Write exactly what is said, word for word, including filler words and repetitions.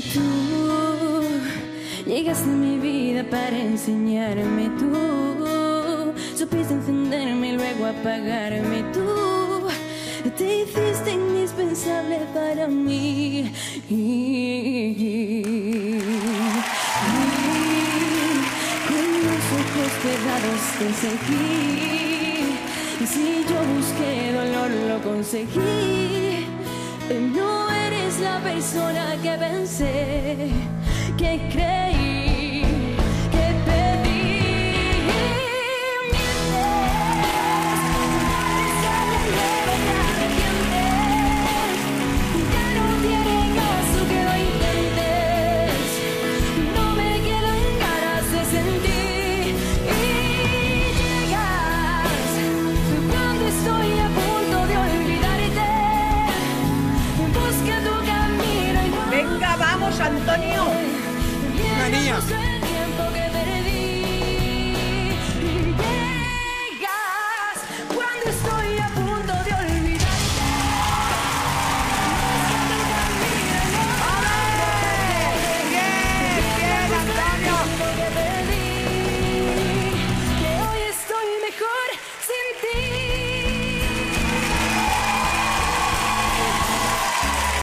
Y tú llegaste a mi vida para enseñarme. Tú supiste encenderme y luego apagarme. Tú te hiciste indispensable para mí. Y con los ojos cerrados te seguí. Y si yo busqué dolor lo conseguí. No eres la persona que pensé, que creí, que pedí. Mientes, nadie sabe levantar dientes. Ya no tiene caso que lo intentes. No me quedan ganas de sentir. Y llegas cuando estoy a punto de olvidarte. Busca tu camino. Venga, vamos, Antonio. María.